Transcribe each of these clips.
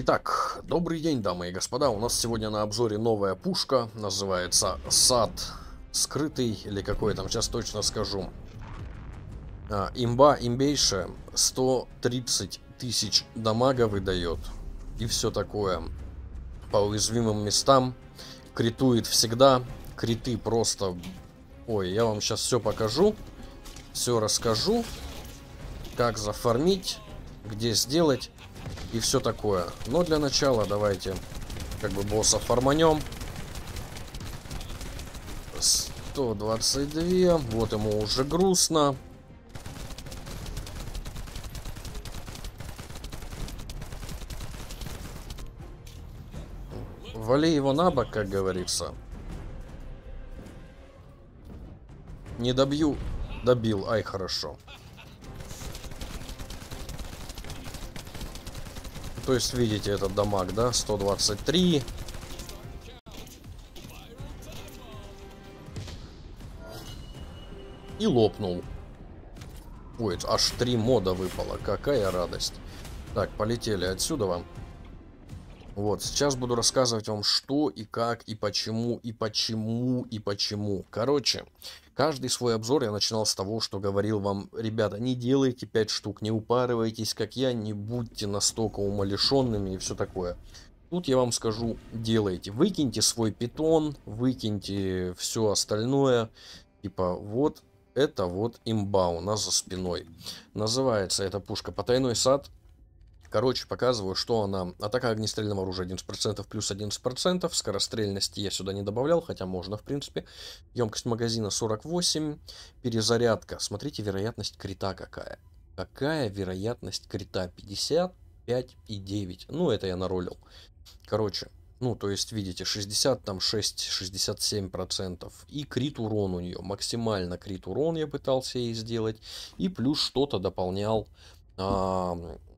Итак, добрый день, дамы и господа. У нас сегодня на обзоре новая пушка. Называется «Сад скрытый» или какой там, сейчас точно скажу. Имбейшая. 130 тысяч дамага выдает. И все такое. По уязвимым местам. Критует всегда. Криты просто... Ой, я вам сейчас все покажу. Все расскажу. Как зафармить. Где сделать. И все такое. Но для начала давайте как бы босса фарманем. 122. Вот ему уже грустно. Вали его на бок, как говорится. Не добью. Добил. Ай, хорошо. То есть, видите, этот дамаг, да? 123. И лопнул. Ой, аж 3 мода выпало. Какая радость. Так, полетели отсюда вам. Вот, сейчас буду рассказывать вам, что и как, и почему, и почему, и почему. Короче, каждый свой обзор я начинал с того, что говорил вам: ребята, не делайте 5 штук, не упарывайтесь, как я, не будьте настолько умалишенными и все такое. Тут я вам скажу, делайте. Выкиньте свой питон, выкиньте все остальное. Типа вот, это вот имба у нас за спиной. Называется эта пушка «Потайной сад». Короче, показываю, что она. Атака огнестрельного оружия 11%, плюс 11%. Скорострельности я сюда не добавлял, хотя можно, в принципе. Емкость магазина 48. Перезарядка. Смотрите, вероятность крита какая. Какая вероятность крита? 55,9. Ну, это я наролил. Короче, ну, то есть, видите, 60, там 6-67%. И крит урон у нее. Максимально крит урон я пытался ей сделать. И плюс что-то дополнял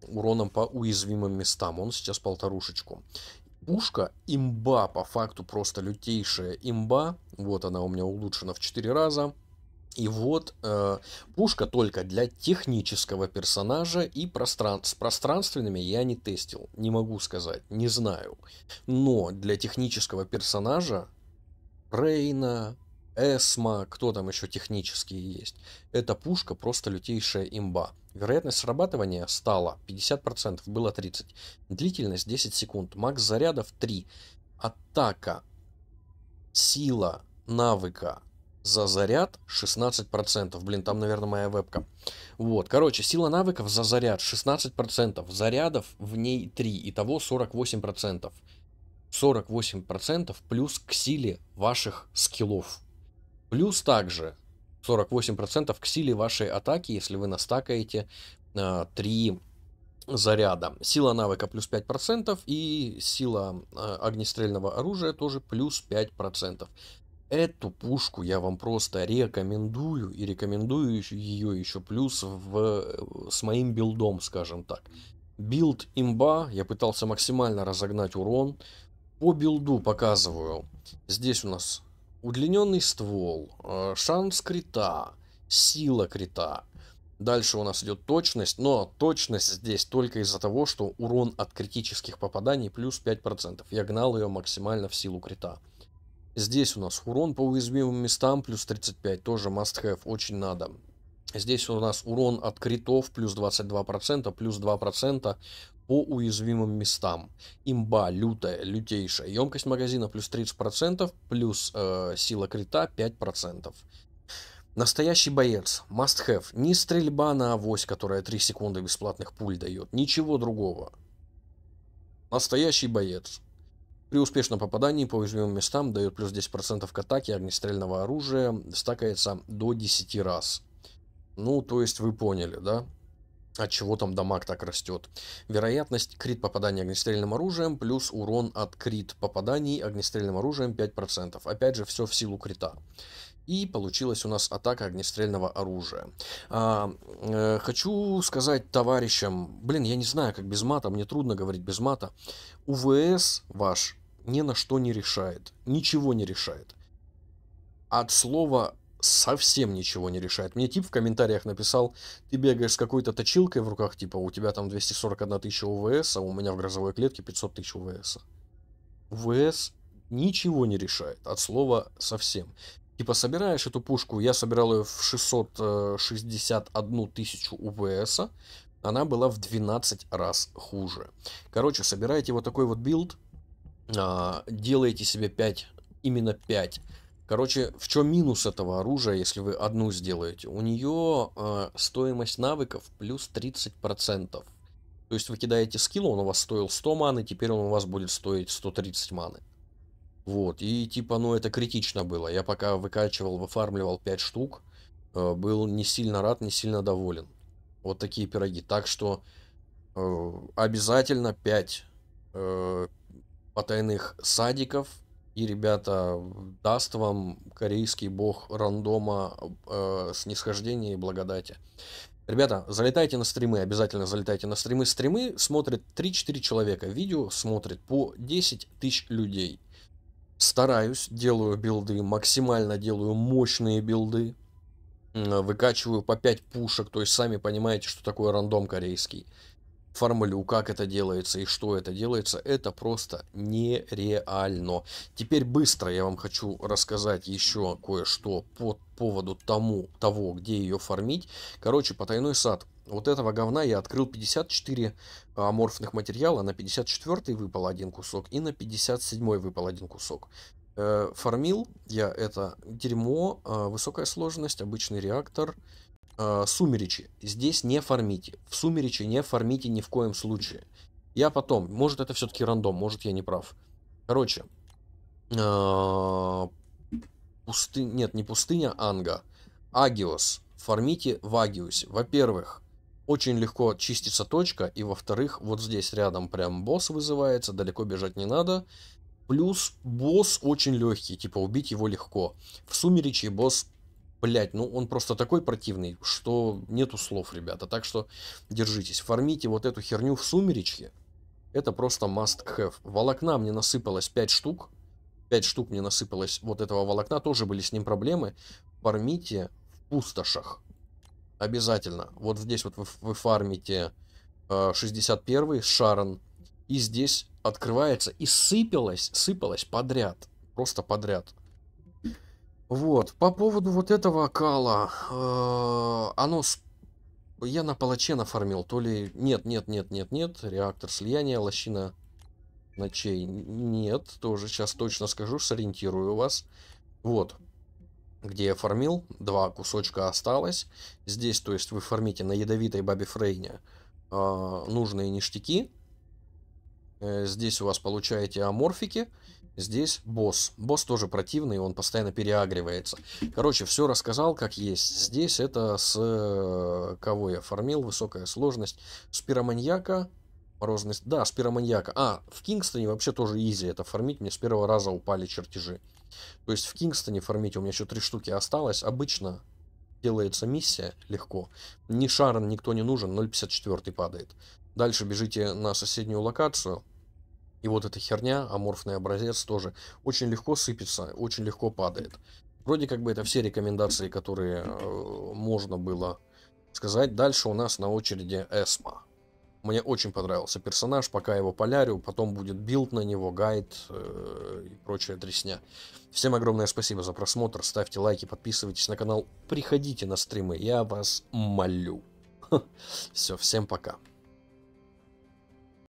уроном по уязвимым местам. Он сейчас 1,5. Пушка имба, по факту просто лютейшая имба. Вот она у меня улучшена в 4 раза. И вот пушка только для технического персонажа и с пространственными я не тестил. Не могу сказать, не знаю. Но для технического персонажа Фрейна, Эсма, кто там еще технические есть. Эта пушка просто лютейшая имба. Вероятность срабатывания стала 50%, было 30%. Длительность 10 секунд. Макс зарядов 3. Атака, сила навыка за заряд 16%. Блин, там, наверное, моя вебка. Вот, короче, сила навыков за заряд 16%. Зарядов в ней 3. Итого 48%. 48% плюс к силе ваших скиллов. Плюс также 48% к силе вашей атаки, если вы настакаете 3 заряда. Сила навыка плюс 5% и сила огнестрельного оружия тоже плюс 5%. Эту пушку я вам просто рекомендую, и рекомендую ее еще плюс с моим билдом, скажем так. Билд имба, я пытался максимально разогнать урон. По билду показываю. Здесь у нас... Удлиненный ствол, шанс крита, сила крита. Дальше у нас идет точность, но точность здесь только из-за того, что урон от критических попаданий плюс 5%. Я гнал ее максимально в силу крита. Здесь у нас урон по уязвимым местам плюс 35, тоже must have, очень надо. Здесь у нас урон от критов плюс 22%, плюс 2%. По уязвимым местам. Имба лютая, лютейшая. Емкость магазина плюс 30%, плюс сила крита 5%. Настоящий боец. Must have. Не стрельба на авось, которая 3 секунды бесплатных пуль дает. Ничего другого. Настоящий боец. При успешном попадании по уязвимым местам дает плюс 10% к атаке огнестрельного оружия. Стакается до 10 раз. Ну, то есть вы поняли, да? От чего там дамаг так растет. Вероятность крит попадания огнестрельным оружием плюс урон от крит попаданий огнестрельным оружием 5%. Опять же, все в силу крита. И получилась у нас атака огнестрельного оружия. Хочу сказать товарищам, блин, я не знаю, как без мата, мне трудно говорить без мата. УВС ваш ни на что не решает. Ничего не решает. От слова совсем ничего не решает. Мне тип в комментариях написал: ты бегаешь с какой-то точилкой в руках, типа у тебя там 241 тысяча УВС, а у меня в грозовой клетке 500 тысяч УВС. УВС ничего не решает, от слова совсем. Типа собираешь эту пушку, я собирал ее в 661 тысячу УВС, она была в 12 раз хуже. Короче, собираете вот такой вот билд, делаете себе 5, именно 5. Короче, в чем минус этого оружия, если вы одну сделаете? У нее стоимость навыков плюс 30%. То есть вы кидаете скилл, он у вас стоил 100 маны, теперь он у вас будет стоить 130 маны. Вот, и типа, ну это критично было. Я пока выкачивал, выфармливал 5 штук, был не сильно рад, не сильно доволен. Вот такие пироги. Так что обязательно 5 потайных садиков. И, ребята, даст вам корейский бог рандома, снисхождения и благодати. Ребята, залетайте на стримы, обязательно залетайте на стримы. Стримы смотрит 3-4 человека, видео смотрит по 10 тысяч людей. Стараюсь, делаю билды, максимально делаю мощные билды. Выкачиваю по 5 пушек, то есть сами понимаете, что такое рандом корейский. Формулю, как это делается и что это делается, это просто нереально. Теперь быстро я вам хочу рассказать еще кое-что по поводу того, где ее фармить. Короче, потайной сад. Вот этого говна я открыл 54 аморфных материала, на 54 выпал один кусок и на 57 выпал один кусок. Фармил я это дерьмо, высокая сложность, обычный реактор. Сумеречи. Здесь не фармите. В сумеречи не фармите ни в коем случае. Я потом. Может, это все-таки рандом, может, я не прав. Короче. Пустыня. Нет, не пустыня, Анга. Агиос. Фармите в Агиусе. Во-первых, очень легко чистится точка. И во-вторых, вот здесь рядом прям босс вызывается. Далеко бежать не надо. Плюс босс очень легкий. Типа убить его легко. В сумеречи босс... Блять, ну он просто такой противный, что нету слов, ребята. Так что держитесь. Фармите вот эту херню в сумеречке. Это просто must have. Волокна мне насыпалось 5 штук. 5 штук мне насыпалось вот этого волокна. Тоже были с ним проблемы. Фармите в пустошах. Обязательно. Вот здесь вот вы фармите 61-й Шаран. И здесь открывается и сыпалось подряд. Просто подряд. Вот, по поводу вот этого кала, оно, я на палаче нафармил, то ли, нет, реактор слияния, лощина ночей, нет, тоже сейчас точно скажу, сориентирую вас, вот, где я фармил, 2 кусочка осталось, здесь, то есть, вы фармите на ядовитой Баби Фрейне нужные ништяки, здесь у вас получаете аморфики, здесь босс. Босс тоже противный, он постоянно переагривается. Короче, все рассказал, как есть. Здесь это с кого я фармил, высокая сложность. С пироманьяка, морозность. Да, с пироманьяка. А, в Кингстоне вообще тоже изи это фармить. Мне с первого раза упали чертежи. То есть в Кингстоне фармить, у меня еще 3 штуки осталось. Обычно делается миссия легко. Ни Шаран никто не нужен, 0.54 падает. Дальше бежите на соседнюю локацию. И вот эта херня, аморфный образец, тоже очень легко сыпется, очень легко падает. Вроде как бы это все рекомендации, которые можно было сказать. Дальше у нас на очереди Эсма. Мне очень понравился персонаж, пока его полярю, потом будет билд на него, гайд и прочая дресня. Всем огромное спасибо за просмотр, ставьте лайки, подписывайтесь на канал, приходите на стримы, я вас молю. Все, всем пока.